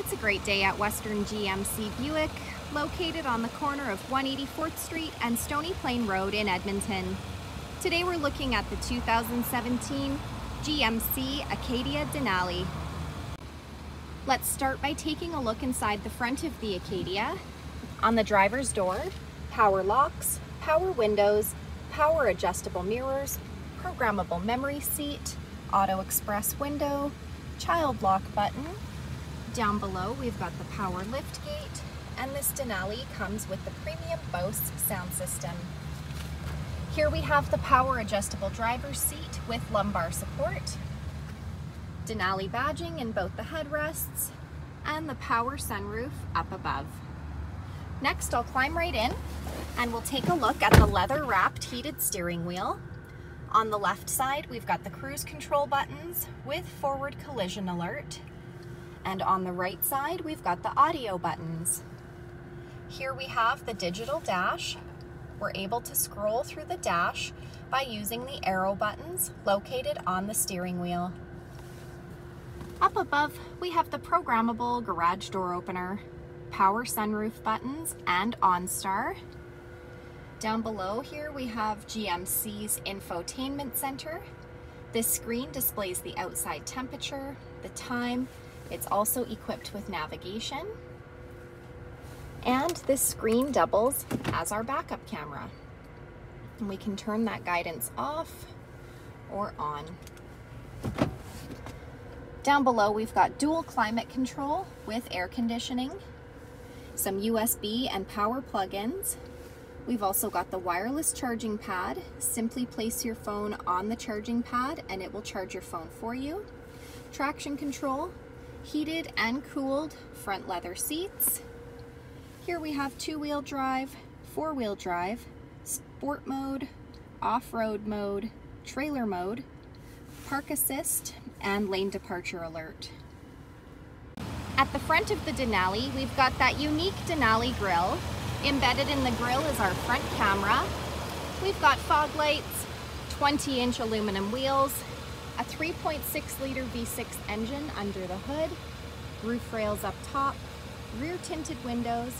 It's a great day at Western GMC Buick, located on the corner of 184th Street and Stony Plain Road in Edmonton. Today we're looking at the 2017 GMC Acadia Denali. Let's start by taking a look inside the front of the Acadia. On the driver's door, power locks, power windows, power adjustable mirrors, programmable memory seat, auto express window, child lock button. Down below we've got the power lift gate, and this Denali comes with the premium Bose sound system. Here we have the power adjustable driver's seat with lumbar support, Denali badging in both the headrests, and the power sunroof up above. Next, I'll climb right in and we'll take a look at the leather-wrapped heated steering wheel. On the left side, we've got the cruise control buttons with forward collision alert. And on the right side, we've got the audio buttons. Here we have the digital dash. We're able to scroll through the dash by using the arrow buttons located on the steering wheel. Up above, we have the programmable garage door opener, power sunroof buttons, and OnStar. Down below here we have GMC's infotainment center. This screen displays the outside temperature, the time. It's also equipped with navigation. And this screen doubles as our backup camera. And we can turn that guidance off or on. Down below we've got dual climate control with air conditioning, some USB and power plug-ins. We've also got the wireless charging pad. Simply place your phone on the charging pad and it will charge your phone for you. Traction control, heated and cooled front leather seats. Here we have two-wheel drive, four-wheel drive, sport mode, off-road mode, trailer mode, park assist, and lane departure alert. At the front of the Denali, we've got that unique Denali grille. Embedded in the grille is our front camera. We've got fog lights, 20-inch aluminum wheels, a 3.6-liter V6 engine under the hood, roof rails up top, rear tinted windows.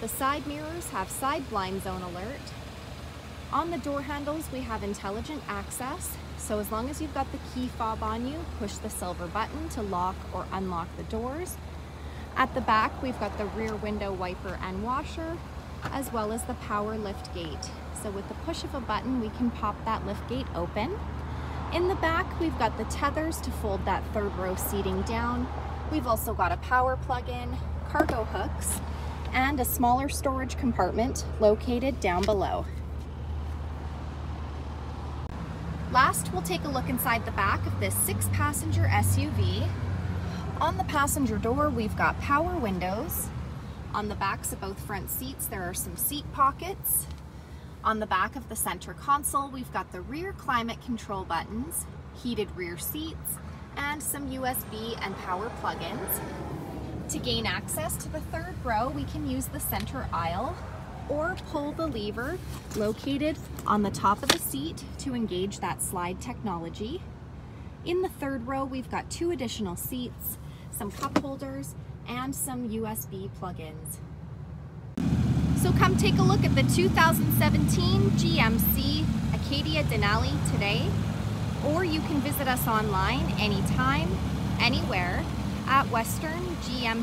The side mirrors have side blind zone alert. On the door handles, we have intelligent access. So as long as you've got the key fob on you, push the silver button to lock or unlock the doors. At the back, we've got the rear window wiper and washer, as well as the power lift gate. So with the push of a button, we can pop that lift gate open. In the back, we've got the tethers to fold that third row seating down. We've also got a power plug-in, cargo hooks, and a smaller storage compartment located down below. Last, we'll take a look inside the back of this 6-passenger SUV. On the passenger door, we've got power windows. On the backs of both front seats, there are some seat pockets. On the back of the center console, we've got the rear climate control buttons, heated rear seats, and some USB and power plug-ins. To gain access to the third row, we can use the center aisle or pull the lever located on the top of the seat to engage that slide technology. In the third row, we've got two additional seats, some cup holders, and some USB plug-ins. So come take a look at the 2017 GMC Acadia Denali today, or you can visit us online anytime, anywhere at westernggmcbuick.com.